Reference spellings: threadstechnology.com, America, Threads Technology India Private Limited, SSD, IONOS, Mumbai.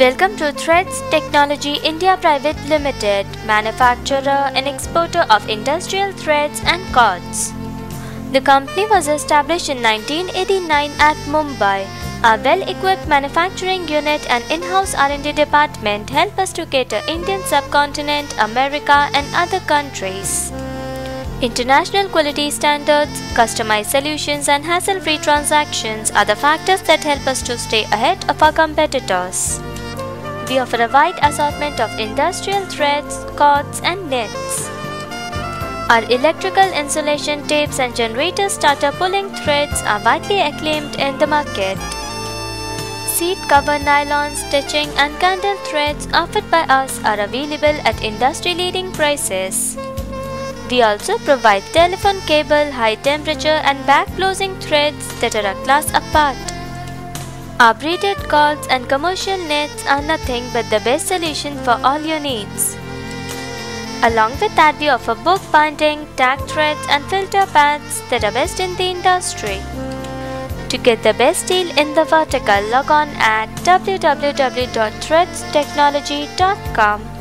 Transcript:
Welcome to Threads Technology India Private Limited, manufacturer and exporter of industrial threads and cords. The company was established in 1989 at Mumbai. A well-equipped manufacturing unit and in-house R&D department help us to cater Indian subcontinent, America and other countries. International quality standards, customized solutions and hassle-free transactions are the factors that help us to stay ahead of our competitors. We offer a wide assortment of industrial threads, cords and nets. Our electrical insulation tapes and generator starter pulling threads are widely acclaimed in the market. Seat cover nylon, stitching and candle threads offered by us are available at industry-leading prices. We also provide telephone cable, high temperature and back closing threads that are a class apart. Our braided cords and commercial nets are nothing but the best solution for all your needs. Along with that, we offer book binding, tag threads and filter pads that are best in the industry. To get the best deal in the vertical, log on at www.threadstechnology.com.